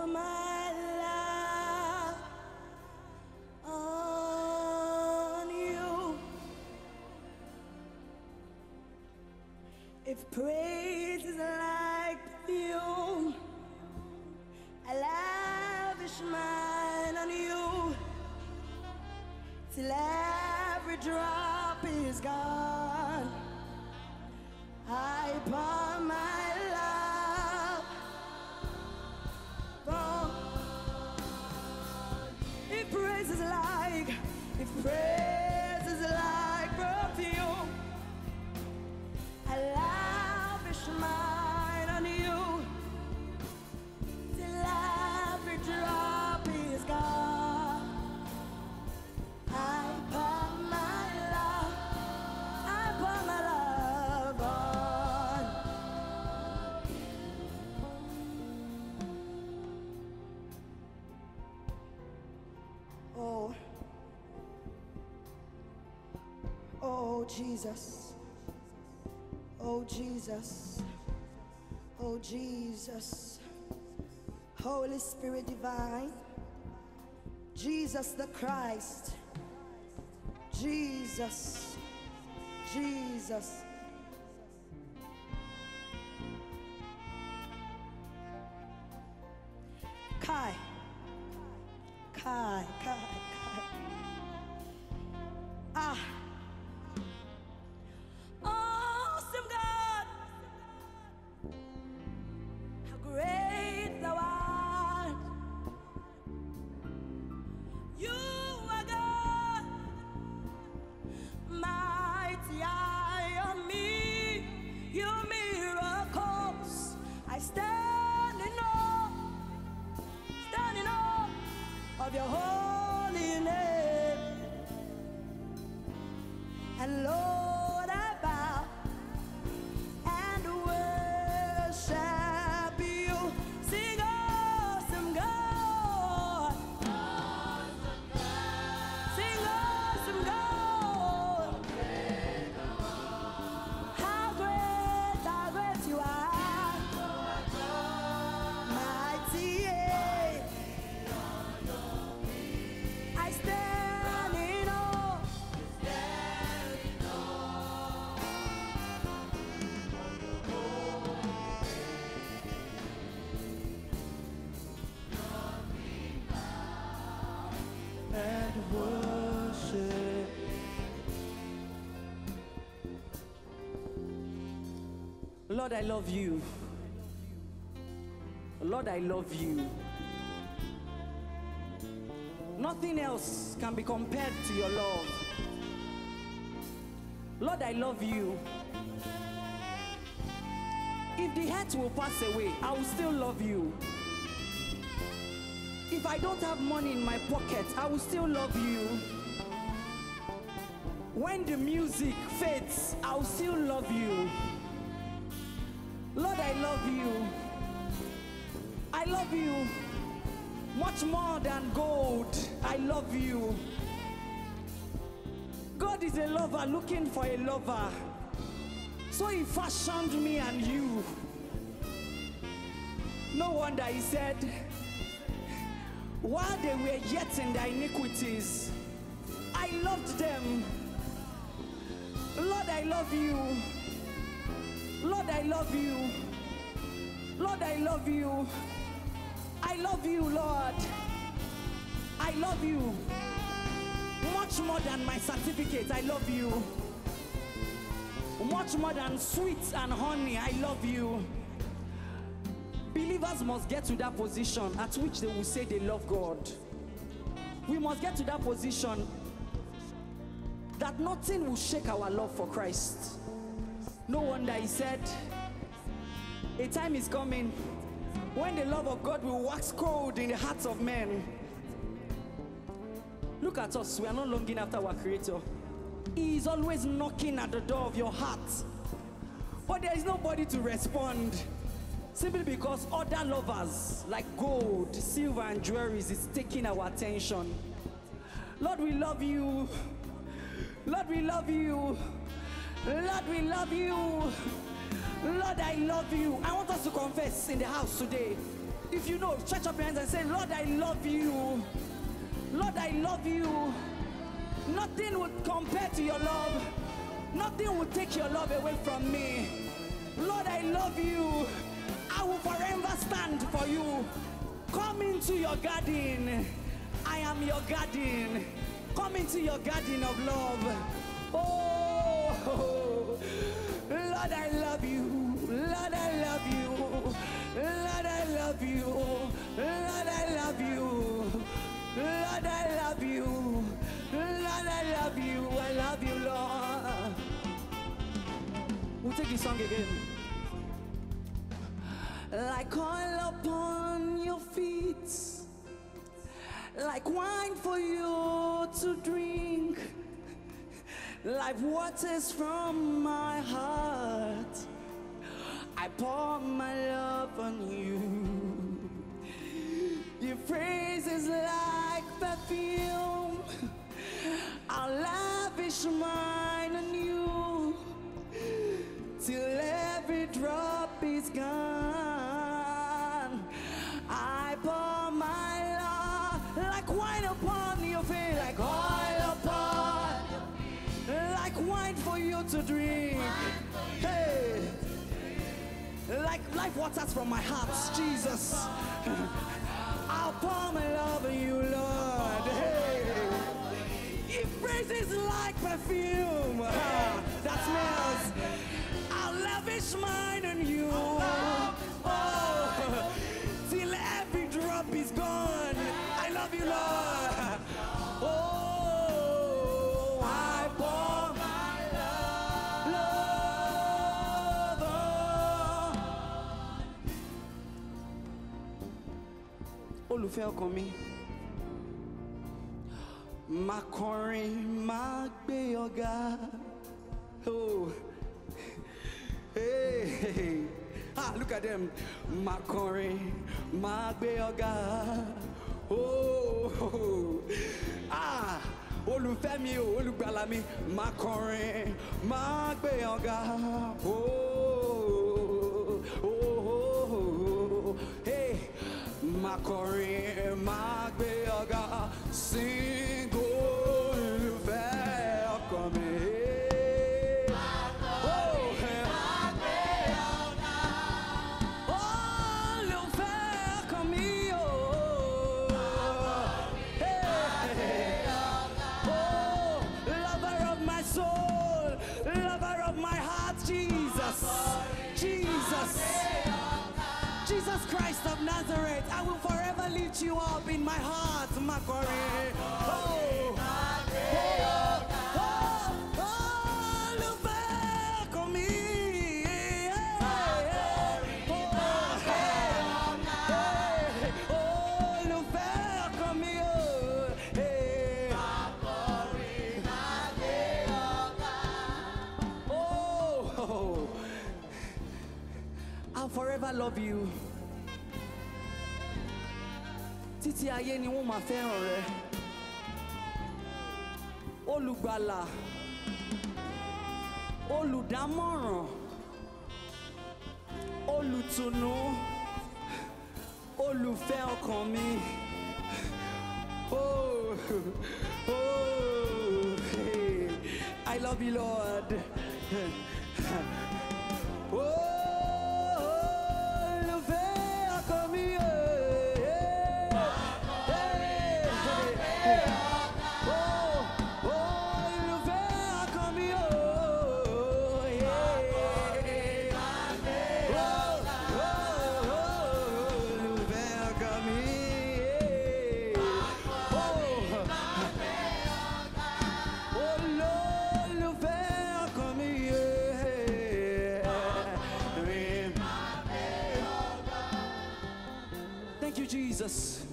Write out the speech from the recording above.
for my love on you. If praise is like perfume, I lavish mine on you till every drop is gone. I pour my praise is like perfume, I lavish mine on you till every drop is gone. I pour my love, I pour my love on. Oh Jesus, oh Jesus, oh Jesus, Holy Spirit divine, Jesus the Christ, Jesus, Jesus. Kai, Kai, Kai, Kai. Ah. Your holy name, and Lord, I bow and worship you. Sing awesome God, awesome God. Sing awesome God, how great you are, mighty. Lord, I love you. Lord, I love you. Nothing else can be compared to your love. Lord, I love you. If the hurt will pass away, I will still love you. If I don't have money in my pocket, I will still love you. When the music fades, I will still love you. Lord, I love you. I love you much more than gold. I love you. God is a lover looking for a lover. So he fashioned me and you. No wonder he said, while they were yet in their iniquities, I loved them. Lord, I love you. Lord, I love you. Lord, I love you. I love you, Lord. I love you much more than my certificate. I love you much more than sweets and honey. I love you. Believers must get to that position at which they will say they love God. We must get to that position that nothing will shake our love for Christ. No wonder he said, a time is coming when the love of God will wax cold in the hearts of men. Look at us, we are not longing after our Creator. He is always knocking at the door of your heart. But there is nobody to respond, simply because other lovers like gold, silver and jewelries is taking our attention. Lord, we love you. Lord, we love you. Lord, we love you. Lord, I love you. I want us to confess in the house today. If you know, stretch up your hands and say, Lord, I love you. Lord, I love you. Nothing will compare to your love. Nothing will take your love away from me. Lord, I love you. I will forever stand for you. Come into your garden. I am your garden. Come into your garden of love. Oh, Lord, I love you. Lord, I love you. Lord, I love you. Lord, I love you. Lord, I love you. Lord, I love you. I love you, Lord. We'll take this song again. Like oil upon your feet, like wine for you to drink, like waters from my heart, I pour my love on you. Your praise is like perfume, I'll lavish mine on you, till every drop is gone. To drink, hey, like waters from my heart, Jesus. I'll pour my love on you, Lord. Hey, if praise is like perfume that smells, I'll lavish mine on you. Oh, till every drop is gone. I love you, Lord. Oh. Olùfẹ́ ọkàn mi, máa kọrin, máa gbé ọ̀gá. Oh, hey, hey, ah, look at them. Máa kọrin, máa gbé ọ̀gá. Oh, ah, olùfẹ́ mi o, olùgbàlà mi, máa kọrin, máa gbé ọ̀gá. Oh, oh, oh, hey. Máa kọrin, máa gbé ọ̀gá, sing olùfẹ́ ọkàn mi. Of Nazareth, I will forever lift you up in my heart, Makore. Oh, oh, oh, look back on me. Oh, look back on me. Oh, I'll forever love you. Títí ayé ni wọ́n máa fẹ́ràn rẹ, olùgbàlà, olùdámọ̀ràn, olùtùnú, olùfẹ́ ọkàn mi. Oh, oh, hey, I love you, Lord. Oh. Jesus.